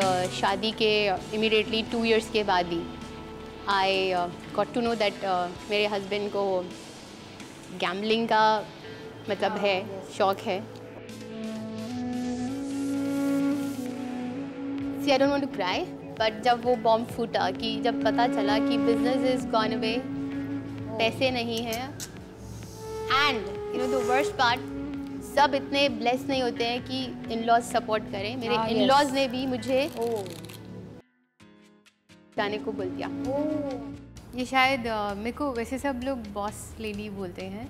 शादी के immediately 2 years के बाद ही I got to know that मेरे हस्बैंड को गैम्बलिंग का मतलब है, शौक़ है। See, I don't want to cry, but जब वो बॉम्ब फूटा कि जब पता चला कि बिजनेस इज गॉन अवे, पैसे नहीं है, and you know the worst part, सब इतने ब्लेस नहीं होते हैं कि इन-लॉज सपोर्ट करें। मेरे इन-लॉज ने भी मुझे जाने को बोल दिया। ये शायद मेरे को वैसे सब लोग बॉस लेडी बोलते हैं,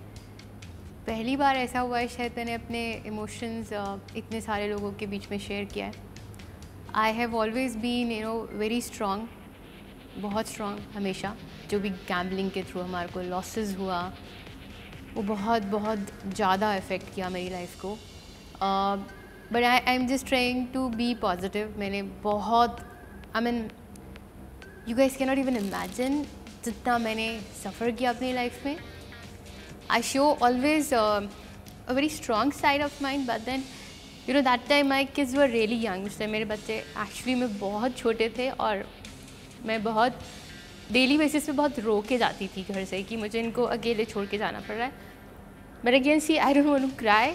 पहली बार ऐसा हुआ है शायद मैंने अपने इमोशंस इतने सारे लोगों के बीच में शेयर किया है। I have always been you know very strong, बहुत स्ट्रॉन्ग हमेशा। जो भी गैम्बलिंग के थ्रू हमारे को लॉसेज हुआ वो बहुत बहुत ज़्यादा इफ़ेक्ट किया मेरी लाइफ को। But I am just trying to be positive. मैंने बहुत I mean you guys can not even imagine जितना मैंने सफ़र किया अपनी लाइफ में। I show always a very strong side of mind, but then you know that time my kids were really young. इससे मेरे बच्चे एक्चुअली में बहुत छोटे थे और मैं बहुत डेली बेसिस पे बहुत रो के जाती थी घर से कि मुझे इनको अकेले छोड़ के जाना पड़ रहा है। But again see I don't want to cry,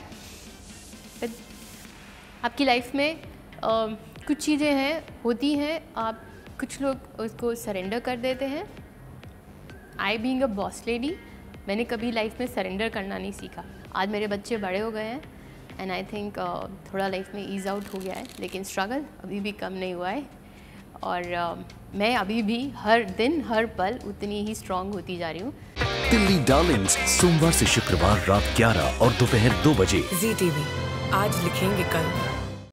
but आपकी लाइफ में कुछ चीज़ें हैं, होती हैं, आप कुछ लोग उसको सरेंडर कर देते हैं। I being a boss lady, मैंने कभी लाइफ में सरेंडर करना नहीं सीखा। आज मेरे बच्चे बड़े हो गए हैं एंड आई थिंक थोड़ा लाइफ में ईज आउट हो गया है, लेकिन स्ट्रगल अभी भी कम नहीं हुआ है। और मैं अभी भी हर दिन हर पल उतनी ही स्ट्रांग होती जा रही हूँ। दिल्ली डार्लिंग्स सोमवार से शुक्रवार रात 11 और दोपहर 2 बजे ZEE TV। आज लिखेंगे कल।